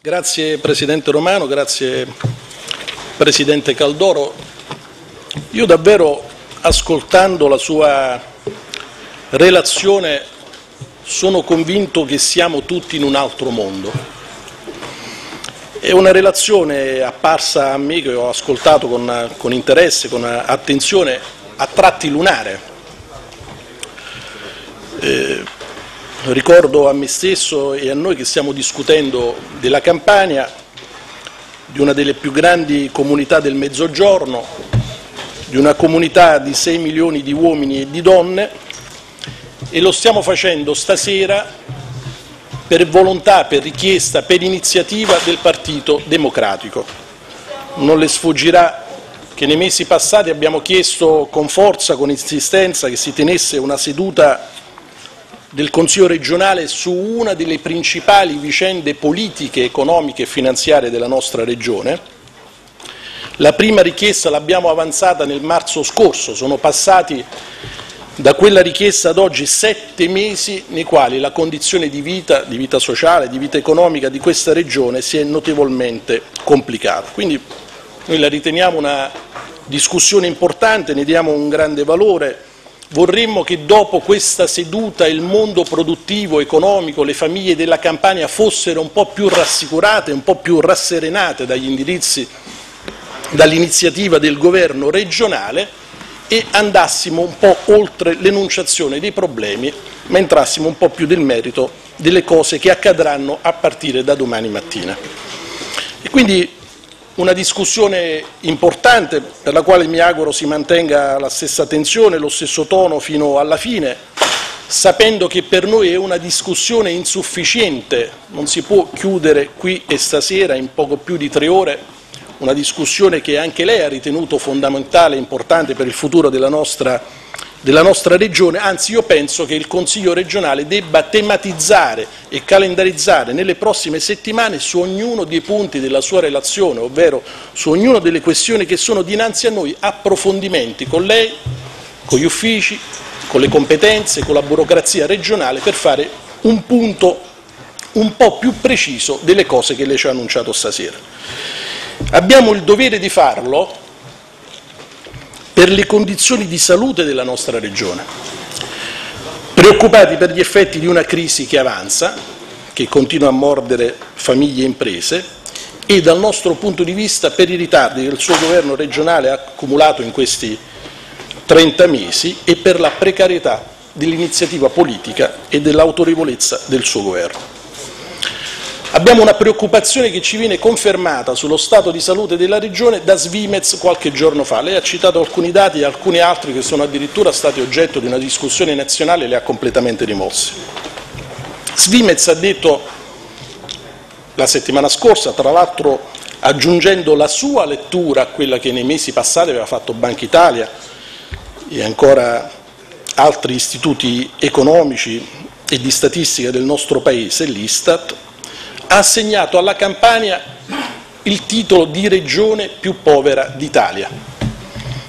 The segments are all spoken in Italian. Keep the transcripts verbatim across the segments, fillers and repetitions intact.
Grazie Presidente Romano, grazie Presidente Caldoro. Io davvero, ascoltando la sua relazione, sono convinto che siamo tutti in un altro mondo. È una relazione apparsa a me, che ho ascoltato con, con interesse, con attenzione, a tratti lunare. Eh, Ricordo a me stesso e a noi che stiamo discutendo della Campania, di una delle più grandi comunità del Mezzogiorno, di una comunità di sei milioni di uomini e di donne, e lo stiamo facendo stasera per volontà, per richiesta, per iniziativa del Partito Democratico. Non le sfuggirà che nei mesi passati abbiamo chiesto con forza, con insistenza, che si tenesse una seduta del Consiglio regionale su una delle principali vicende politiche, economiche e finanziarie della nostra regione. La prima richiesta l'abbiamo avanzata nel marzo scorso, sono passati da quella richiesta ad oggi sette mesi nei quali la condizione di vita, di vita sociale, di vita economica di questa regione si è notevolmente complicata. Quindi noi la riteniamo una discussione importante, ne diamo un grande valore. Vorremmo che dopo questa seduta il mondo produttivo, economico, le famiglie della Campania fossero un po' più rassicurate, un po' più rasserenate dagli indirizzi, dall'iniziativa del governo regionale, e andassimo un po' oltre l'enunciazione dei problemi, ma entrassimo un po' più nel merito delle cose che accadranno a partire da domani mattina. E quindi una discussione importante, per la quale mi auguro si mantenga la stessa tensione, lo stesso tono fino alla fine, sapendo che per noi è una discussione insufficiente. Non si può chiudere qui e stasera, in poco più di tre ore, una discussione che anche lei ha ritenuto fondamentale e importante per il futuro della nostra, della nostra regione. Anzi, io penso che il Consiglio regionale debba tematizzare e calendarizzare nelle prossime settimane su ognuno dei punti della sua relazione, ovvero su ognuna delle questioni che sono dinanzi a noi, approfondimenti con lei, con gli uffici, con le competenze, con la burocrazia regionale, per fare un punto un po' più preciso delle cose che lei ci ha annunciato stasera. Abbiamo il dovere di farlo per le condizioni di salute della nostra regione, preoccupati per gli effetti di una crisi che avanza, che continua a mordere famiglie e imprese, e dal nostro punto di vista per i ritardi che il suo governo regionale ha accumulato in questi trenta mesi e per la precarietà dell'iniziativa politica e dell'autorevolezza del suo governo. Abbiamo una preoccupazione che ci viene confermata sullo stato di salute della Regione da Svimez qualche giorno fa. Lei ha citato alcuni dati e alcuni altri che sono addirittura stati oggetto di una discussione nazionale e li ha completamente rimossi. Svimez ha detto la settimana scorsa, tra l'altro aggiungendo la sua lettura a quella che nei mesi passati aveva fatto Banca Italia e ancora altri istituti economici e di statistica del nostro Paese, l'Istat, ha assegnato alla Campania il titolo di regione più povera d'Italia,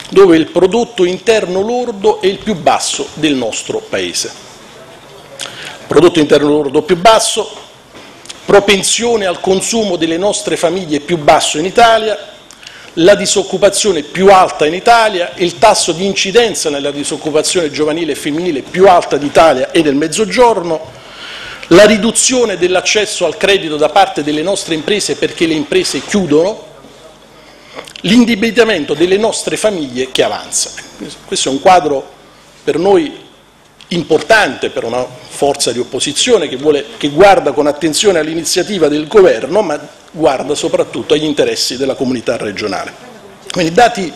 dove il prodotto interno lordo è il più basso del nostro Paese. Prodotto interno lordo più basso, propensione al consumo delle nostre famiglie più basso in Italia, la disoccupazione più alta in Italia, il tasso di incidenza nella disoccupazione giovanile e femminile più alta d'Italia e del Mezzogiorno, la riduzione dell'accesso al credito da parte delle nostre imprese perché le imprese chiudono, l'indebitamento delle nostre famiglie che avanza. Questo è un quadro per noi importante, per una forza di opposizione che, vuole, che guarda con attenzione all'iniziativa del governo, ma guarda soprattutto agli interessi della comunità regionale. Quindi dati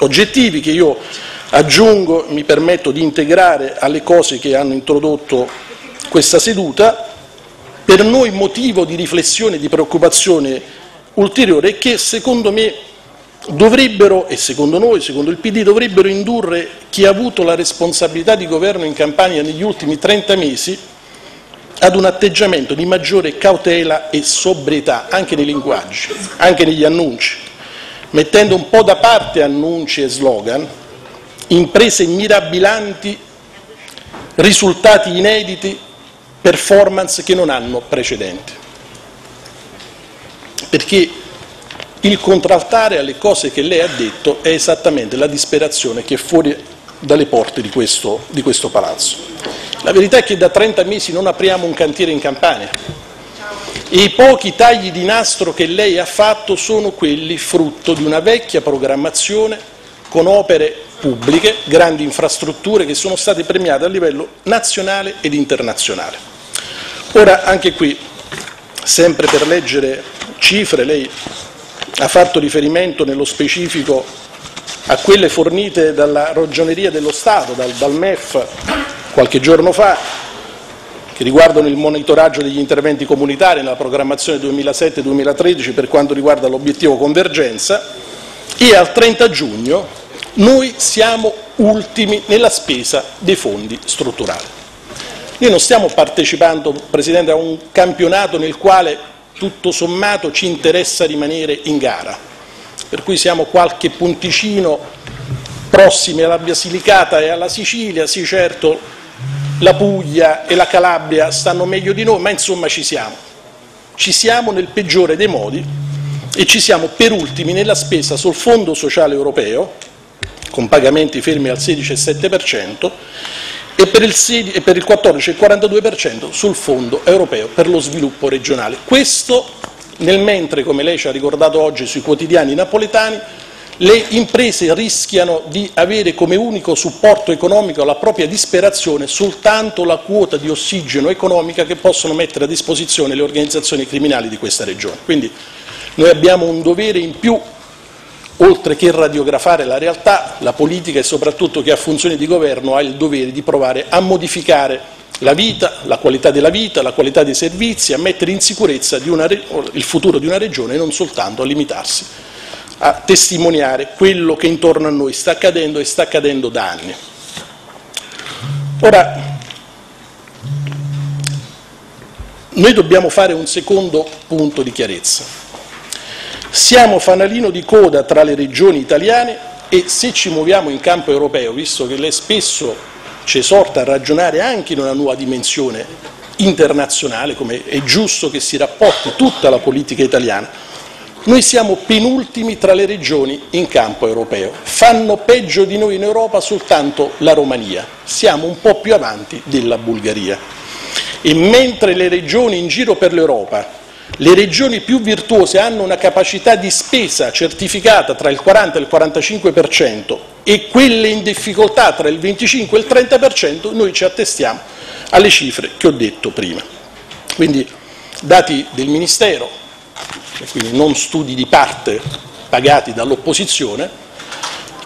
oggettivi che io aggiungo, mi permetto di integrare alle cose che hanno introdotto questa seduta, per noi motivo di riflessione e di preoccupazione ulteriore, è che secondo me dovrebbero, e secondo noi, secondo il P D, dovrebbero indurre chi ha avuto la responsabilità di governo in Campania negli ultimi trenta mesi ad un atteggiamento di maggiore cautela e sobrietà, anche nei linguaggi, anche negli annunci, mettendo un po' da parte annunci e slogan, imprese mirabilanti, risultati inediti, performance che non hanno precedenti. perché il contraltare alle cose che lei ha detto è esattamente la disperazione che è fuori dalle porte di questo, di questo palazzo. La verità è che da trenta mesi non apriamo un cantiere in Campania e i pochi tagli di nastro che lei ha fatto sono quelli frutto di una vecchia programmazione con opere pubbliche, grandi infrastrutture che sono state premiate a livello nazionale ed internazionale. Ora, anche qui, sempre per leggere cifre, lei ha fatto riferimento nello specifico a quelle fornite dalla Ragioneria dello Stato, dal, dal M E F, qualche giorno fa, che riguardano il monitoraggio degli interventi comunitari nella programmazione duemilasette duemilatredici per quanto riguarda l'obiettivo convergenza, e al trenta giugno noi siamo ultimi nella spesa dei fondi strutturali. Noi non stiamo partecipando, Presidente, a un campionato nel quale tutto sommato ci interessa rimanere in gara, per cui siamo qualche punticino prossimi alla Basilicata e alla Sicilia, sì certo la Puglia e la Calabria stanno meglio di noi, ma insomma ci siamo, ci siamo nel peggiore dei modi. E ci siamo per ultimi nella spesa sul Fondo Sociale Europeo, con pagamenti fermi al sedici virgola sette per cento, e per il quattordici virgola quarantadue per cento sul Fondo Europeo per lo Sviluppo Regionale. Questo nel mentre, come lei ci ha ricordato oggi sui quotidiani napoletani, le imprese rischiano di avere come unico supporto economico alla propria disperazione soltanto la quota di ossigeno economica che possono mettere a disposizione le organizzazioni criminali di questa regione. Quindi, noi abbiamo un dovere in più, oltre che radiografare la realtà, la politica e soprattutto chi ha funzioni di governo ha il dovere di provare a modificare la vita, la qualità della vita, la qualità dei servizi, a mettere in sicurezza di una, il futuro di una regione e non soltanto a limitarsi a testimoniare quello che intorno a noi sta accadendo e sta accadendo da anni. Ora, noi dobbiamo fare un secondo punto di chiarezza. Siamo fanalino di coda tra le regioni italiane e se ci muoviamo in campo europeo, visto che lei spesso ci esorta a ragionare anche in una nuova dimensione internazionale, come è giusto che si rapporti tutta la politica italiana, noi siamo penultimi tra le regioni in campo europeo. Fanno peggio di noi in Europa soltanto la Romania, siamo un po' più avanti della Bulgaria. E mentre le regioni in giro per l'Europa, le regioni più virtuose hanno una capacità di spesa certificata tra il quaranta e il quarantacinque per cento e quelle in difficoltà tra il venticinque e il trenta per cento, noi ci attestiamo alle cifre che ho detto prima. Quindi dati del Ministero, e quindi non studi di parte pagati dall'opposizione,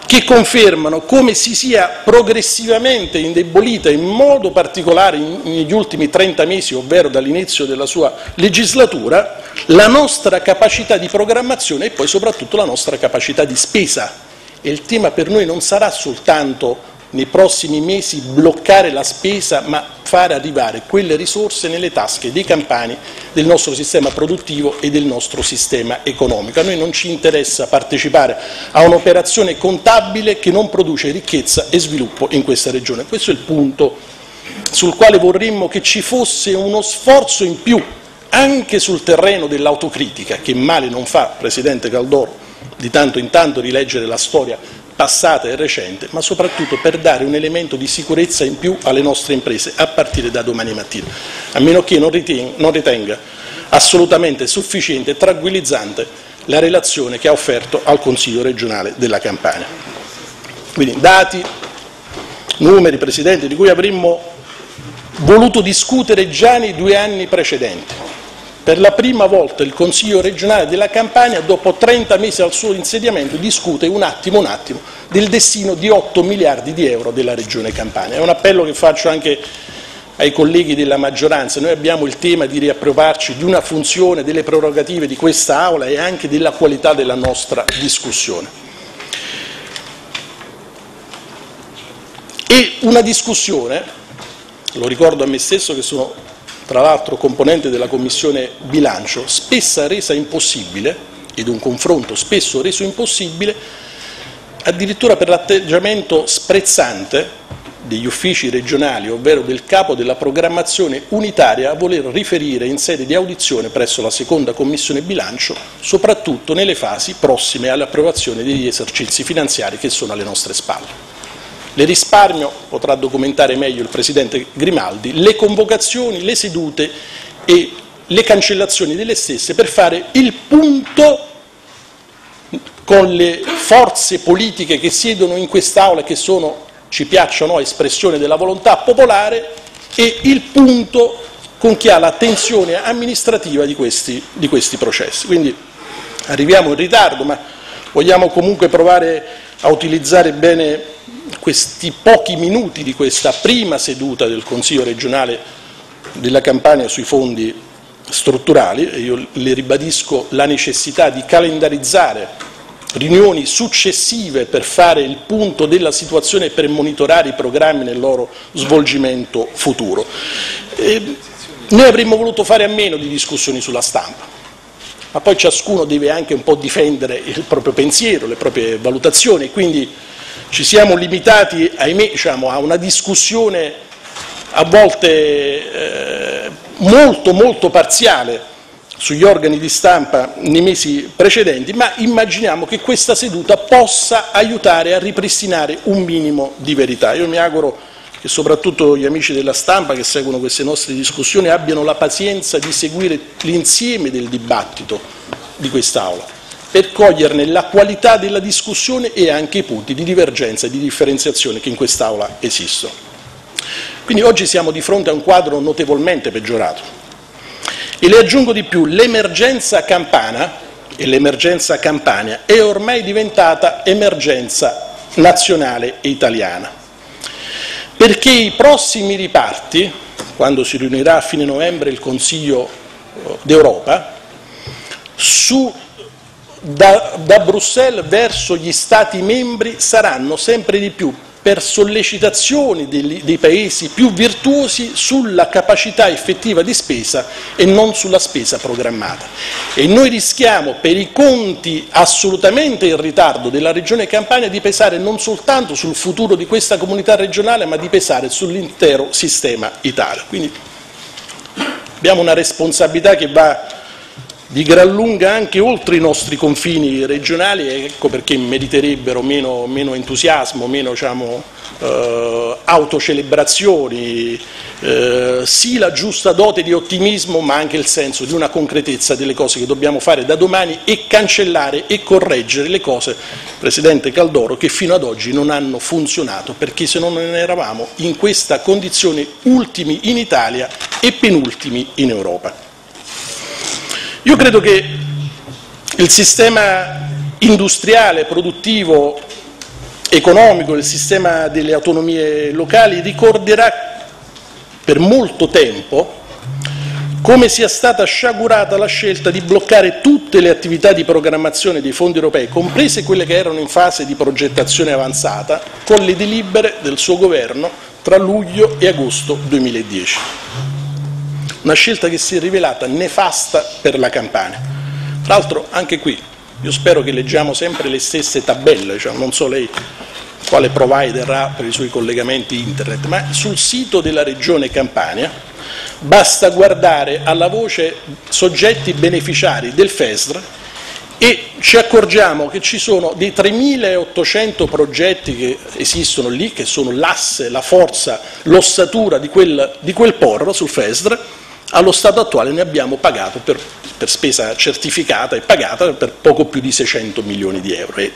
che confermano come si sia progressivamente indebolita, in modo particolare negli ultimi trenta mesi, ovvero dall'inizio della sua legislatura, la nostra capacità di programmazione e poi soprattutto la nostra capacità di spesa. E il tema per noi non sarà soltanto nei prossimi mesi bloccare la spesa, ma fare arrivare quelle risorse nelle tasche dei campani, del nostro sistema produttivo e del nostro sistema economico. A noi non ci interessa partecipare a un'operazione contabile che non produce ricchezza e sviluppo in questa regione. Questo è il punto sul quale vorremmo che ci fosse uno sforzo in più, anche sul terreno dell'autocritica, che male non fa, Presidente Caldoro, di tanto in tanto rileggere la storia passata e recente, ma soprattutto per dare un elemento di sicurezza in più alle nostre imprese a partire da domani mattina, a meno che non ritenga assolutamente sufficiente e tranquillizzante la relazione che ha offerto al Consiglio regionale della Campania. Quindi dati, numeri, Presidente, di cui avremmo voluto discutere già nei due anni precedenti. Per la prima volta il Consiglio regionale della Campania, dopo trenta mesi al suo insediamento, discute un attimo un attimo del destino di otto miliardi di euro della Regione Campania. È un appello che faccio anche ai colleghi della maggioranza. Noi abbiamo il tema di riappropriarci di una funzione, delle prerogative di questa Aula e anche della qualità della nostra discussione. E una discussione, lo ricordo a me stesso che sono tra l'altro componente della Commissione Bilancio, spesso resa impossibile, ed un confronto spesso reso impossibile, addirittura per l'atteggiamento sprezzante degli uffici regionali, ovvero del capo della programmazione unitaria, a voler riferire in sede di audizione presso la seconda Commissione Bilancio, soprattutto nelle fasi prossime all'approvazione degli esercizi finanziari che sono alle nostre spalle. Le risparmio, potrà documentare meglio il Presidente Grimaldi, le convocazioni, le sedute e le cancellazioni delle stesse per fare il punto con le forze politiche che siedono in quest'Aula, che sono, ci piacciono, espressione della volontà popolare, e il punto con chi ha la tensione amministrativa di questi, di questi processi. Quindi arriviamo in ritardo, ma vogliamo comunque provare a utilizzare bene questi pochi minuti di questa prima seduta del Consiglio regionale della Campania sui fondi strutturali. E io le ribadisco la necessità di calendarizzare riunioni successive per fare il punto della situazione e per monitorare i programmi nel loro svolgimento futuro. E noi avremmo voluto fare a meno di discussioni sulla stampa, ma poi ciascuno deve anche un po' difendere il proprio pensiero, le proprie valutazioni, quindi ci siamo limitati, ahimè, diciamo, a una discussione a volte eh, molto molto parziale sugli organi di stampa nei mesi precedenti, ma immaginiamo che questa seduta possa aiutare a ripristinare un minimo di verità. Io mi auguro che soprattutto gli amici della stampa che seguono queste nostre discussioni abbiano la pazienza di seguire l'insieme del dibattito di quest'Aula, per coglierne la qualità della discussione e anche i punti di divergenza e di differenziazione che in quest'Aula esistono. Quindi oggi siamo di fronte a un quadro notevolmente peggiorato. E le aggiungo di più, l'emergenza campana e l'emergenza Campania è ormai diventata emergenza nazionale e italiana, perché i prossimi riparti, quando si riunirà a fine novembre il Consiglio d'Europa, da, da Bruxelles verso gli Stati membri saranno sempre di più per sollecitazioni dei paesi più virtuosi sulla capacità effettiva di spesa e non sulla spesa programmata. E noi rischiamo, per i conti assolutamente in ritardo della Regione Campania, di pesare non soltanto sul futuro di questa comunità regionale, ma di pesare sull'intero sistema Italia. Quindi abbiamo una responsabilità che va di gran lunga anche oltre i nostri confini regionali, ecco perché meriterebbero meno, meno entusiasmo, meno diciamo, eh, autocelebrazioni, eh, sì la giusta dote di ottimismo, ma anche il senso di una concretezza delle cose che dobbiamo fare da domani e cancellare e correggere le cose, Presidente Caldoro, che fino ad oggi non hanno funzionato, perché se non ne eravamo in questa condizione ultimi in Italia e penultimi in Europa. Io credo che il sistema industriale, produttivo, economico, il sistema delle autonomie locali ricorderà per molto tempo come sia stata sciagurata la scelta di bloccare tutte le attività di programmazione dei fondi europei, comprese quelle che erano in fase di progettazione avanzata, con le delibere del suo governo tra luglio e agosto duemiladieci. Una scelta che si è rivelata nefasta per la Campania. Tra l'altro anche qui, io spero che leggiamo sempre le stesse tabelle, cioè non so lei quale provider ha per i suoi collegamenti internet, ma sul sito della Regione Campania basta guardare alla voce soggetti beneficiari del F E S R e ci accorgiamo che ci sono dei tremilaottocento progetti che esistono lì, che sono l'asse, la forza, l'ossatura di quel, di quel porro sul F E S R. Allo stato attuale ne abbiamo pagato per, per spesa certificata e pagata per poco più di seicento milioni di euro. E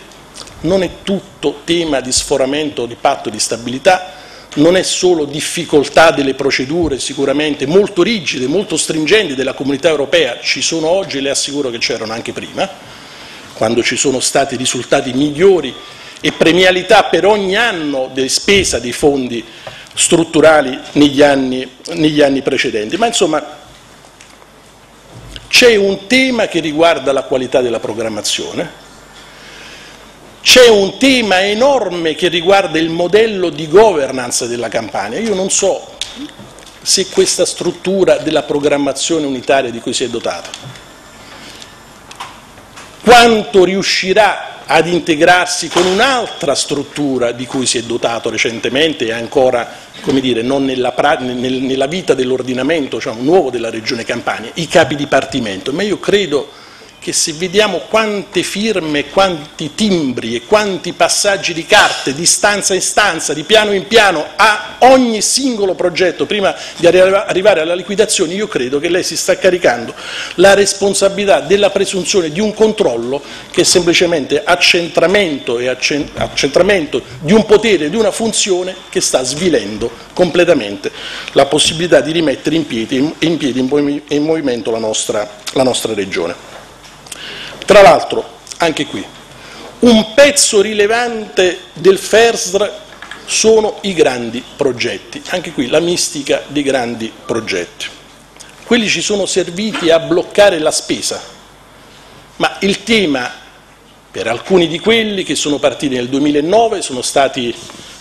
non è tutto tema di sforamento di patto di stabilità, non è solo difficoltà delle procedure sicuramente molto rigide, molto stringenti della Comunità Europea, ci sono oggi e le assicuro che c'erano anche prima, quando ci sono stati risultati migliori e premialità per ogni anno di spesa dei fondi strutturali negli anni, negli anni precedenti, ma insomma c'è un tema che riguarda la qualità della programmazione, c'è un tema enorme che riguarda il modello di governance della Campania. Io non so se questa struttura della programmazione unitaria di cui si è dotata, quanto riuscirà ad integrarsi con un'altra struttura di cui si è dotato recentemente e ancora, come dire, non nella, nella vita dell'ordinamento, cioè un nuovo della Regione Campania, i capi dipartimento. Ma io credo che se vediamo quante firme, quanti timbri e quanti passaggi di carte di stanza in stanza, di piano in piano, a ogni singolo progetto prima di arrivare alla liquidazione, io credo che lei si sta caricando la responsabilità della presunzione di un controllo che è semplicemente accentramento, e accentramento di un potere, di una funzione che sta svilendo completamente la possibilità di rimettere in piedi, in piedi e in movimento la nostra, la nostra Regione. Tra l'altro, anche qui, un pezzo rilevante del F E S R sono i grandi progetti, anche qui la mistica dei grandi progetti. Quelli ci sono serviti a bloccare la spesa, ma il tema per alcuni di quelli che sono partiti nel duemilanove, sono stati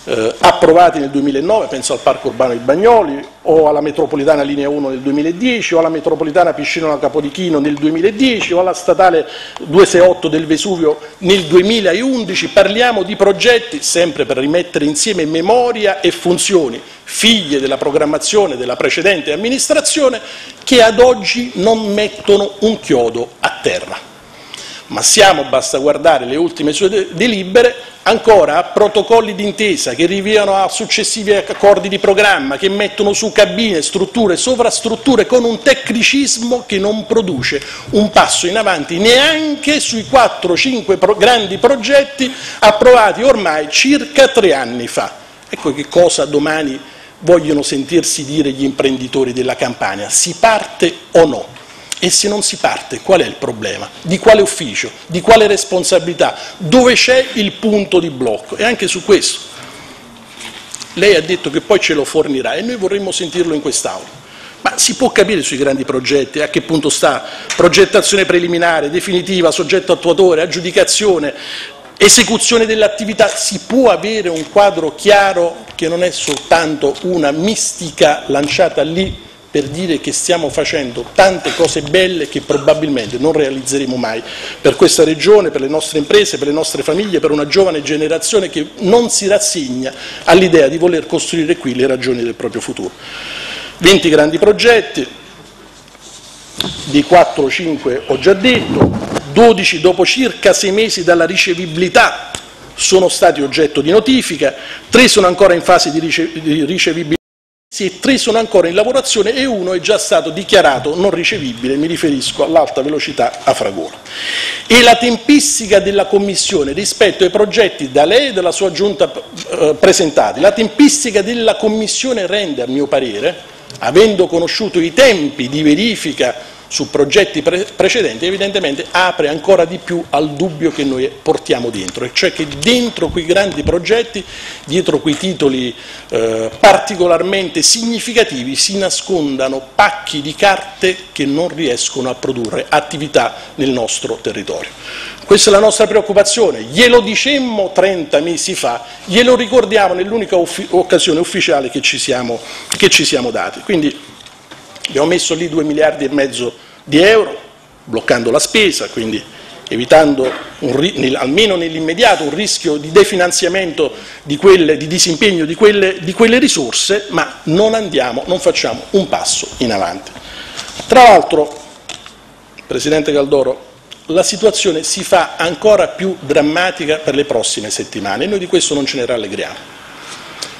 eh, approvati nel duemilanove, penso al Parco Urbano di Bagnoli o alla Metropolitana Linea uno nel duemiladieci o alla Metropolitana Piscina del Capodichino nel duemiladieci o alla Statale duecentosettantotto del Vesuvio nel duemilaundici, parliamo di progetti sempre per rimettere insieme memoria e funzioni, figlie della programmazione della precedente amministrazione, che ad oggi non mettono un chiodo a terra. Ma siamo, basta guardare le ultime sue delibere, ancora a protocolli d'intesa che rinviano a successivi accordi di programma, che mettono su cabine, strutture, sovrastrutture, con un tecnicismo che non produce un passo in avanti neanche sui quattro cinque pro grandi progetti approvati ormai circa tre anni fa. Ecco che cosa domani vogliono sentirsi dire gli imprenditori della Campania: si parte o no? E se non si parte, qual è il problema? Di quale ufficio? Di quale responsabilità? Dove c'è il punto di blocco? E anche su questo lei ha detto che poi ce lo fornirà e noi vorremmo sentirlo in quest'Aula. Ma si può capire sui grandi progetti a che punto sta? Progettazione preliminare, definitiva, soggetto attuatore, aggiudicazione, esecuzione dell'attività. Si può avere un quadro chiaro che non è soltanto una mistica lanciata lì per dire che stiamo facendo tante cose belle che probabilmente non realizzeremo mai per questa Regione, per le nostre imprese, per le nostre famiglie, per una giovane generazione che non si rassegna all'idea di voler costruire qui le ragioni del proprio futuro. venti grandi progetti, di quattro cinque ho già detto, dodici dopo circa sei mesi dalla ricevibilità sono stati oggetto di notifica, tre sono ancora in fase di ricevibilità, e tre sono ancora in lavorazione e uno è già stato dichiarato non ricevibile, mi riferisco all'alta velocità a Fragola. E la tempistica della Commissione rispetto ai progetti da lei e dalla sua giunta eh, presentati, la tempistica della Commissione rende, a mio parere, avendo conosciuto i tempi di verifica su progetti pre precedenti, evidentemente apre ancora di più al dubbio che noi portiamo dentro, e cioè che dentro quei grandi progetti, dietro quei titoli eh, particolarmente significativi, si nascondano pacchi di carte che non riescono a produrre attività nel nostro territorio. Questa è la nostra preoccupazione, glielo dicemmo trenta mesi fa, glielo ricordiamo nell'unica occasione ufficiale che ci siamo, che ci siamo dati. Quindi, abbiamo messo lì due miliardi e mezzo di euro, bloccando la spesa, quindi evitando un, nel, almeno nell'immediato un rischio di definanziamento, di, quelle, di disimpegno di quelle, di quelle risorse, ma non andiamo, non facciamo un passo in avanti. Tra l'altro, Presidente Caldoro, la situazione si fa ancora più drammatica per le prossime settimane e noi di questo non ce ne rallegriamo.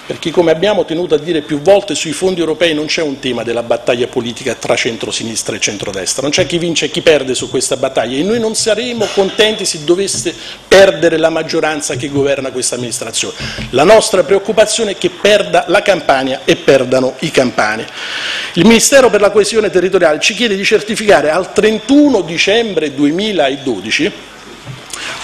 Perché, come abbiamo tenuto a dire più volte, sui fondi europei non c'è un tema della battaglia politica tra centrosinistra e centrodestra, non c'è chi vince e chi perde su questa battaglia e noi non saremo contenti se dovesse perdere la maggioranza che governa questa amministrazione. La nostra preoccupazione è che perda la Campania e perdano i campani. Il Ministero per la Coesione Territoriale ci chiede di certificare al trentuno dicembre duemiladodici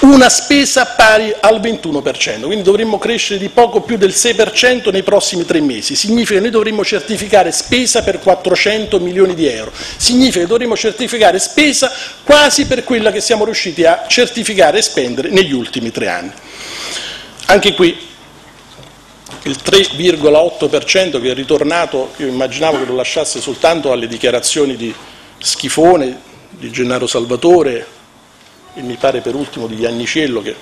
una spesa pari al ventuno per cento, quindi dovremmo crescere di poco più del sei per cento nei prossimi tre mesi. Significa che noi dovremmo certificare spesa per quattrocento milioni di euro, significa che dovremmo certificare spesa quasi per quella che siamo riusciti a certificare e spendere negli ultimi tre anni. Anche qui il tre virgola otto per cento che è ritornato, io immaginavo che lo lasciasse soltanto alle dichiarazioni di Schifone, di Gennaro Salvatore, e mi pare per ultimo di Giannicello, che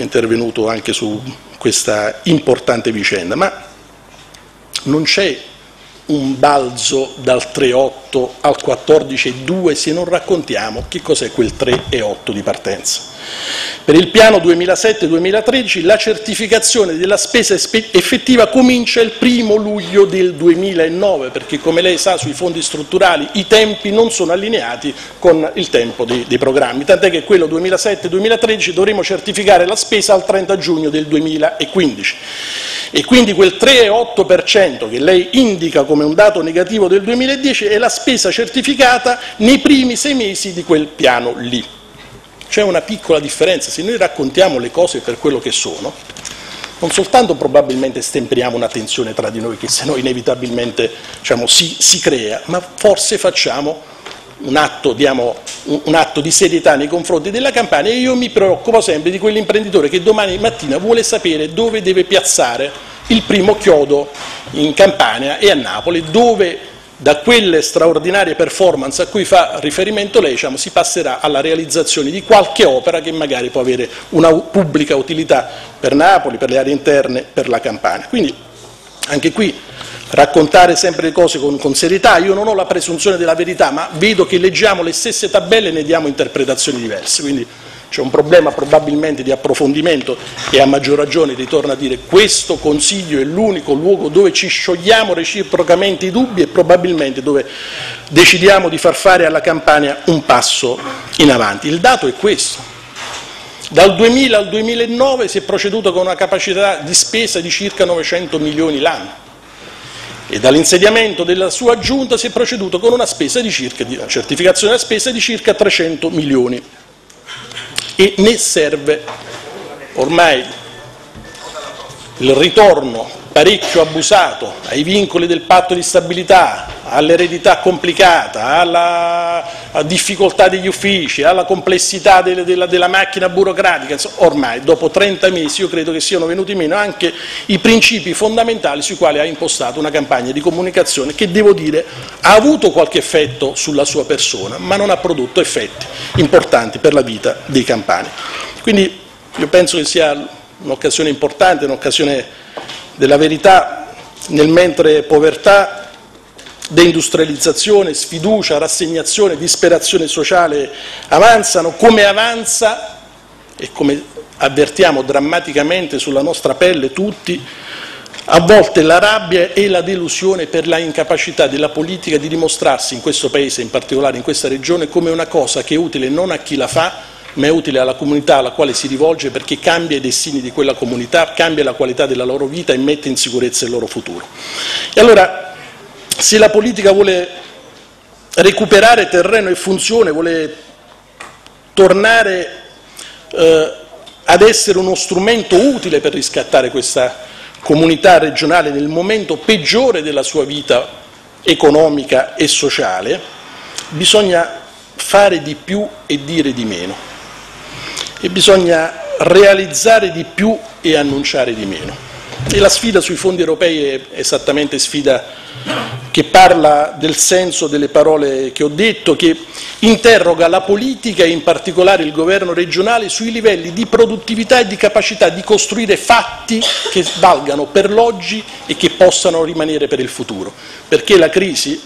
intervenuto anche su questa importante vicenda, ma non c'è un balzo dal tre virgola otto al quattordici virgola due se non raccontiamo che cos'è quel tre virgola otto di partenza. Per il piano duemilasette duemilatredici la certificazione della spesa effettiva comincia il primo luglio del duemilanove, perché come lei sa sui fondi strutturali i tempi non sono allineati con il tempo dei, dei programmi, tant'è che quello duemilasette duemilatredici dovremo certificare la spesa al trenta giugno del duemilaquindici. E quindi quel tre virgola otto per cento che lei indica come un dato negativo del duemiladieci è la spesa certificata nei primi sei mesi di quel piano lì. C'è una piccola differenza, se noi raccontiamo le cose per quello che sono, non soltanto probabilmente stemperiamo una tensione tra di noi che se no inevitabilmente diciamo, si, si crea, ma forse facciamo un atto, diamo, un atto di serietà nei confronti della Campania. E io mi preoccupo sempre di quell'imprenditore che domani mattina vuole sapere dove deve piazzare il primo chiodo in Campania e a Napoli, dove da quelle straordinarie performance a cui fa riferimento lei diciamo, si passerà alla realizzazione di qualche opera che magari può avere una pubblica utilità per Napoli, per le aree interne, per la Campania. Quindi anche qui raccontare sempre le cose con, con serietà. Io non ho la presunzione della verità, ma vedo che leggiamo le stesse tabelle e ne diamo interpretazioni diverse, quindi c'è un problema probabilmente di approfondimento e a maggior ragione ritorno a dire questo Consiglio è l'unico luogo dove ci sciogliamo reciprocamente i dubbi e probabilmente dove decidiamo di far fare alla Campania un passo in avanti. Il dato è questo. Dal duemila al duemilanove si è proceduto con una capacità di spesa di circa novecento milioni l'anno. E dall'insediamento della sua giunta si è proceduto con una spesa di circa, una certificazione della spesa di circa trecento milioni. E ne serve ormai il ritorno parecchio abusato ai vincoli del patto di stabilità, all'eredità complicata, alla difficoltà degli uffici, alla complessità della, della, della macchina burocratica. Insomma, ormai dopo trenta mesi io credo che siano venuti meno anche i principi fondamentali sui quali ha impostato una campagna di comunicazione che, devo dire, ha avuto qualche effetto sulla sua persona, ma non ha prodotto effetti importanti per la vita dei campani. Quindi io penso che sia un'occasione importante, un'occasione della verità, nel mentre povertà, deindustrializzazione, sfiducia, rassegnazione, disperazione sociale avanzano, come avanza e come avvertiamo drammaticamente sulla nostra pelle tutti, a volte la rabbia e la delusione per la incapacità della politica di dimostrarsi in questo Paese, in particolare in questa regione, come una cosa che è utile non a chi la fa, ma è utile alla comunità alla quale si rivolge perché cambia i destini di quella comunità, cambia la qualità della loro vita e mette in sicurezza il loro futuro. E allora, se la politica vuole recuperare terreno e funzione, vuole tornare eh, ad essere uno strumento utile per riscattare questa comunità regionale nel momento peggiore della sua vita economica e sociale, bisogna fare di più e dire di meno, e bisogna realizzare di più e annunciare di meno. E la sfida sui fondi europei è esattamente sfida che parla del senso delle parole che ho detto, che interroga la politica e in particolare il governo regionale sui livelli di produttività e di capacità di costruire fatti che valgano per l'oggi e che possano rimanere per il futuro, perché la crisi,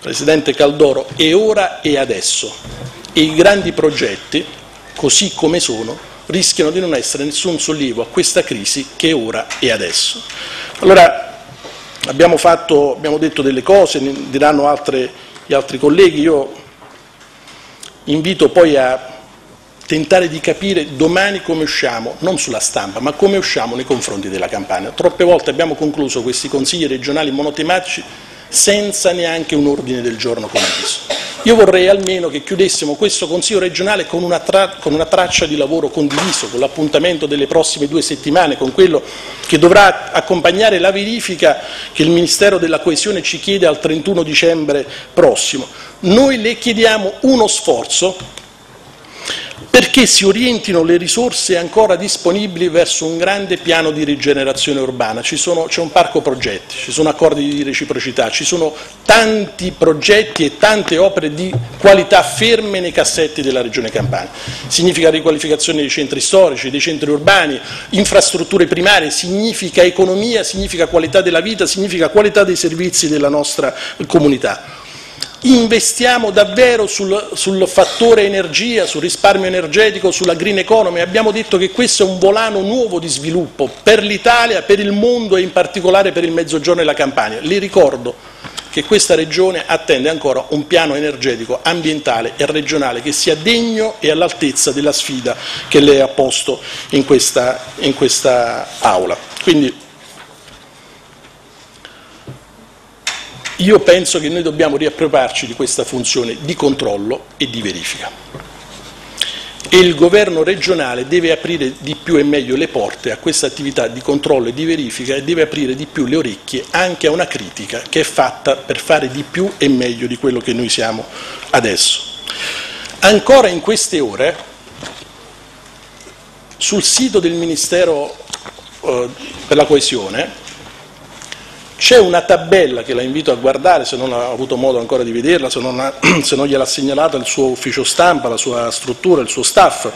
Presidente Caldoro, è ora e adesso e i grandi progetti, così come sono, rischiano di non essere nessun sollievo a questa crisi che è ora e adesso. Allora, Abbiamo, fatto, abbiamo detto delle cose, ne diranno altre, gli altri colleghi. Io invito poi a tentare di capire domani come usciamo, non sulla stampa, ma come usciamo nei confronti della Campania. Troppe volte abbiamo concluso questi consigli regionali monotematici senza neanche un ordine del giorno condiviso. Io vorrei almeno che chiudessimo questo Consiglio regionale con una, tra, con una traccia di lavoro condiviso, con l'appuntamento delle prossime due settimane, con quello che dovrà accompagnare la verifica che il Ministero della Coesione ci chiede al trentuno dicembre prossimo. Noi le chiediamo uno sforzo perché si orientino le risorse ancora disponibili verso un grande piano di rigenerazione urbana. C'è un parco progetti, ci sono accordi di reciprocità, ci sono tanti progetti e tante opere di qualità ferme nei cassetti della Regione Campania. Significa riqualificazione dei centri storici, dei centri urbani, infrastrutture primarie, significa economia, significa qualità della vita, significa qualità dei servizi della nostra comunità. Investiamo davvero sul, sul fattore energia, sul risparmio energetico, sulla green economy. Abbiamo detto che questo è un volano nuovo di sviluppo per l'Italia, per il mondo e in particolare per il Mezzogiorno e la Campania. Le ricordo che questa Regione attende ancora un piano energetico, ambientale e regionale che sia degno e all'altezza della sfida che lei ha posto in questa, in questa Aula. Quindi, io penso che noi dobbiamo riappropriarci di questa funzione di controllo e di verifica e il governo regionale deve aprire di più e meglio le porte a questa attività di controllo e di verifica e deve aprire di più le orecchie anche a una critica che è fatta per fare di più e meglio di quello che noi siamo adesso. Ancora in queste ore sul sito del Ministero eh, per la Coesione c'è una tabella che la invito a guardare, se non ha avuto modo ancora di vederla, se non, ha, se non gliel'ha segnalata il suo ufficio stampa, la sua struttura, il suo staff,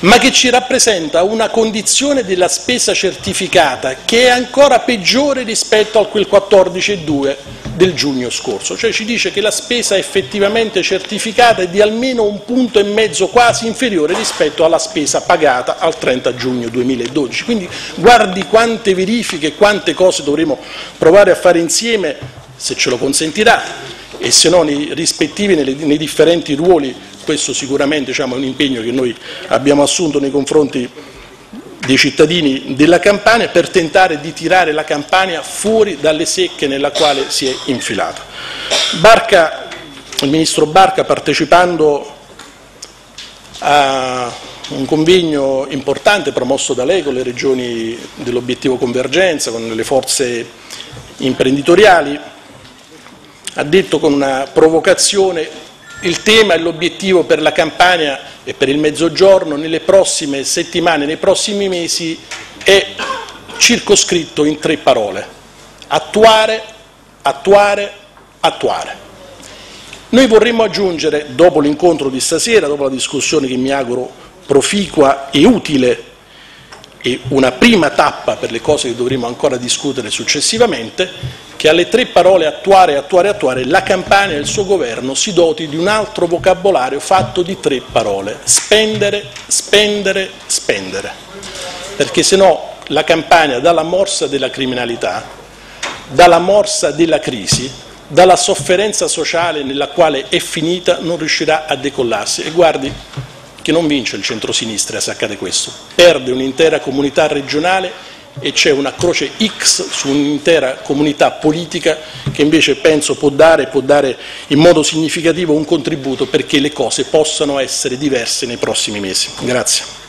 ma che ci rappresenta una condizione della spesa certificata che è ancora peggiore rispetto a quel quattordici virgola due del giugno scorso. Cioè ci dice che la spesa effettivamente certificata è di almeno un punto e mezzo quasi inferiore rispetto alla spesa pagata al trenta giugno duemiladodici. Quindi guardi quante verifiche, quante cose dovremo provare a fare insieme, se ce lo consentirà, e se no nei rispettivi, nei, nei differenti ruoli. Questo sicuramente, diciamo, è un impegno che noi abbiamo assunto nei confronti dei cittadini della Campania per tentare di tirare la Campania fuori dalle secche nella quale si è infilata. Barca, il ministro Barca, partecipando a un convegno importante promosso da lei con le regioni dell'obiettivo convergenza, con le forze imprenditoriali, ha detto con una provocazione: il tema e l'obiettivo per la Campania e per il Mezzogiorno nelle prossime settimane, nei prossimi mesi è circoscritto in tre parole: attuare, attuare, attuare. Noi vorremmo aggiungere, dopo l'incontro di stasera, dopo la discussione che mi auguro proficua e utile e una prima tappa per le cose che dovremo ancora discutere successivamente, che alle tre parole attuare, attuare, attuare, la Campania e il suo governo si doti di un altro vocabolario fatto di tre parole: spendere, spendere, spendere, perché se no la Campania dà la morsa della criminalità, dà la morsa della crisi, dalla sofferenza sociale nella quale è finita, non riuscirà a decollarsi. E guardi che non vince il centrosinistra se accade questo, perde un'intera comunità regionale e c'è una croce X su un'intera comunità politica che invece penso può dare, può dare in modo significativo un contributo perché le cose possano essere diverse nei prossimi mesi. Grazie.